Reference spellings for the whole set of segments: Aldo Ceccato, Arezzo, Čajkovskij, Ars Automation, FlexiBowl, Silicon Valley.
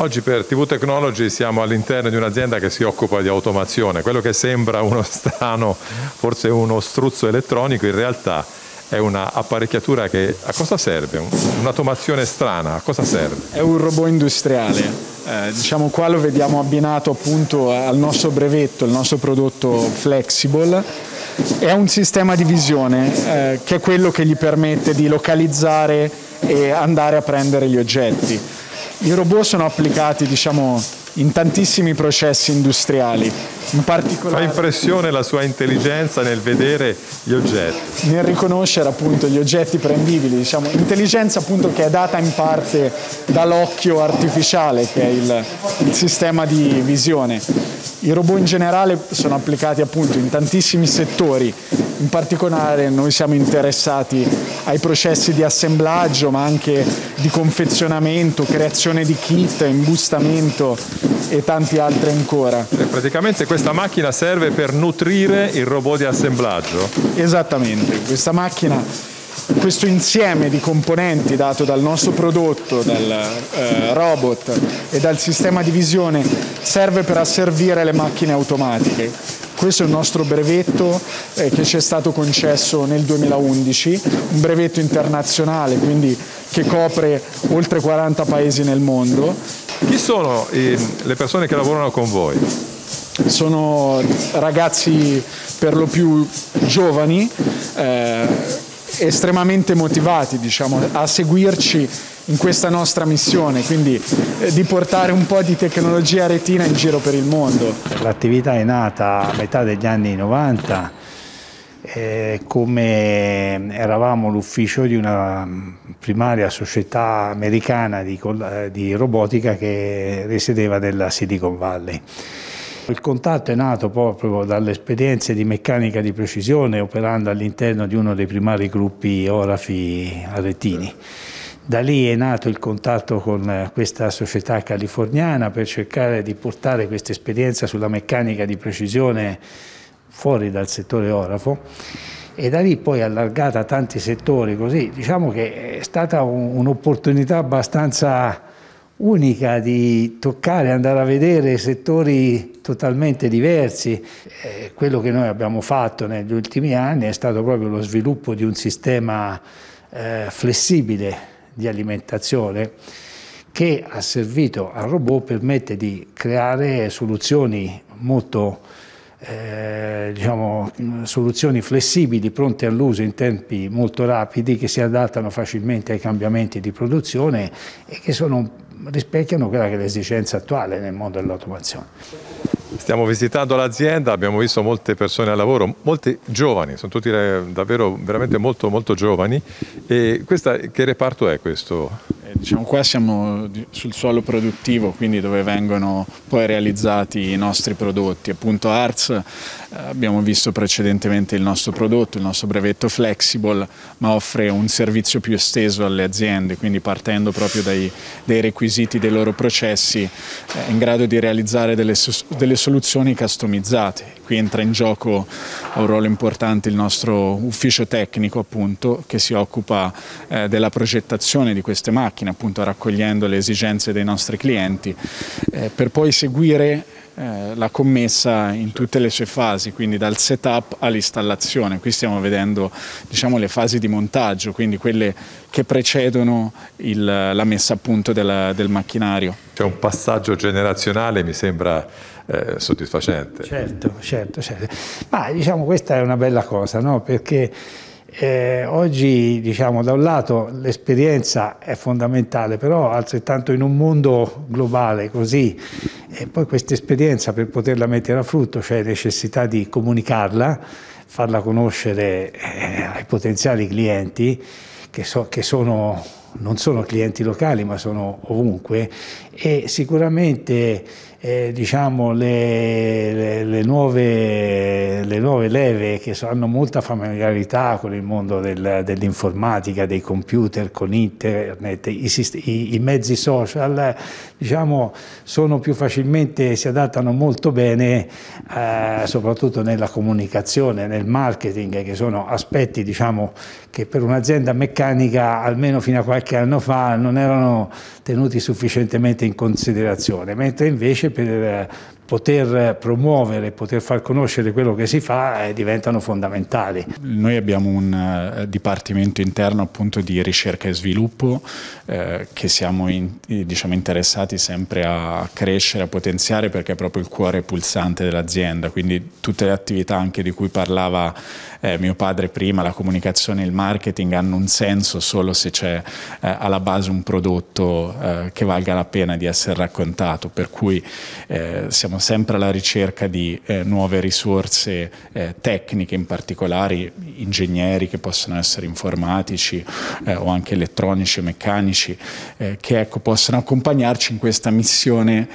Oggi per TV Technology siamo all'interno di un'azienda che si occupa di automazione. Quello che sembra uno strano, forse uno struzzo elettronico, in realtà è una apparecchiatura che a cosa serve? Un'automazione strana, a cosa serve? È un robot industriale. Diciamo qua lo vediamo abbinato appunto al nostro brevetto, il nostro prodotto FlexiBowl. È un sistema di visione che è quello che gli permette di localizzare e andare a prendere gli oggetti. I robot sono applicati, diciamo, in tantissimi processi industriali, in particolare. Fa impressione la sua intelligenza nel vedere gli oggetti, nel riconoscere appunto gli oggetti prendibili, diciamo, intelligenza appunto che è data in parte dall'occhio artificiale, che è il sistema di visione. I robot in generale sono applicati appunto in tantissimi settori, in particolare noi siamo interessati ai processi di assemblaggio, ma anche di confezionamento, creazione di kit, imbustamento e tanti altri ancora. E praticamente questa macchina serve per nutrire il robot di assemblaggio? Esattamente, questa macchina, questo insieme di componenti dato dal nostro prodotto, dal robot e dal sistema di visione, serve per asservire le macchine automatiche. Questo è il nostro brevetto che ci è stato concesso nel 2011, un brevetto internazionale, quindi che copre oltre 40 paesi nel mondo. Chi sono le persone che lavorano con voi? Sono ragazzi per lo più giovani, estremamente motivati, diciamo, a seguirci in questa nostra missione, quindi di portare un po' di tecnologia retina in giro per il mondo. L'attività è nata a metà degli anni 90, come eravamo l'ufficio di una primaria società americana di robotica che risiedeva nella Silicon Valley. Il contatto è nato proprio dalle esperienze di meccanica di precisione, operando all'interno di uno dei primari gruppi Orafi a Retini. Da lì è nato il contatto con questa società californiana per cercare di portare questa esperienza sulla meccanica di precisione fuori dal settore orafo, e da lì poi allargata a tanti settori, così diciamo che è stata un'opportunità abbastanza unica di toccare, andare a vedere settori totalmente diversi. Quello che noi abbiamo fatto negli ultimi anni è stato proprio lo sviluppo di un sistema flessibile di alimentazione che ha servito al robot, permette di creare soluzioni molto diciamo, soluzioni flessibili, pronte all'uso in tempi molto rapidi, che si adattano facilmente ai cambiamenti di produzione e che rispecchiano quella che è l'esigenza attuale nel mondo dell'automazione. Stiamo visitando l'azienda, abbiamo visto molte persone al lavoro, molti giovani, sono tutti davvero veramente molto molto giovani. E che reparto è questo? Diciamo, qua siamo sul suolo produttivo, quindi dove vengono poi realizzati i nostri prodotti. Appunto Ars, abbiamo visto precedentemente il nostro prodotto, il nostro brevetto FlexiBowl, ma offre un servizio più esteso alle aziende, quindi partendo proprio dai requisiti dei loro processi, in grado di realizzare delle soluzioni customizzate. Qui entra in gioco, ha un ruolo importante, il nostro ufficio tecnico, appunto, che si occupa della progettazione di queste macchine, appunto raccogliendo le esigenze dei nostri clienti, per poi seguire la commessa in tutte le sue fasi, quindi dal setup all'installazione. Qui stiamo vedendo, diciamo, le fasi di montaggio, quindi quelle che precedono la messa a punto del macchinario. C'è un passaggio generazionale, mi sembra soddisfacente. Certo. Ma diciamo questa è una bella cosa, no? Perché oggi, diciamo, da un lato l'esperienza è fondamentale, però altrettanto in un mondo globale così, e poi questa esperienza per poterla mettere a frutto c'è necessità di comunicarla, farla conoscere ai potenziali clienti che non sono clienti locali ma sono ovunque, e sicuramente diciamo le nuove leve che hanno molta familiarità con il mondo dell'informatica, dei computer, con internet, i mezzi social, diciamo, sono più facilmente, si adattano molto bene soprattutto nella comunicazione, nel marketing, che sono aspetti, diciamo, che per un'azienda meccanica almeno fino a qualche anno fa non erano tenuti sufficientemente in considerazione, mentre invece per poter promuovere, poter far conoscere quello che si fa, diventano fondamentali. Noi abbiamo un dipartimento interno appunto di ricerca e sviluppo che siamo diciamo, interessati sempre a crescere, a potenziare, perché è proprio il cuore pulsante dell'azienda, quindi tutte le attività anche di cui parlava mio padre prima, la comunicazione e il marketing, hanno un senso solo se c'è alla base un prodotto che valga la pena di essere raccontato, per cui siamo sempre alla ricerca di nuove risorse tecniche, in particolare ingegneri che possono essere informatici o anche elettronici, meccanici, che ecco, possono accompagnarci in questa missione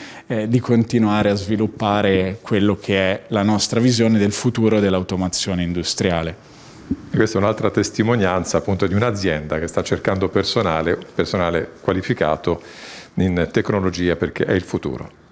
di continuare a sviluppare quello che è la nostra visione del futuro dell'automazione industriale. E questa è un'altra testimonianza appunto di un'azienda che sta cercando personale qualificato in tecnologia, perché è il futuro.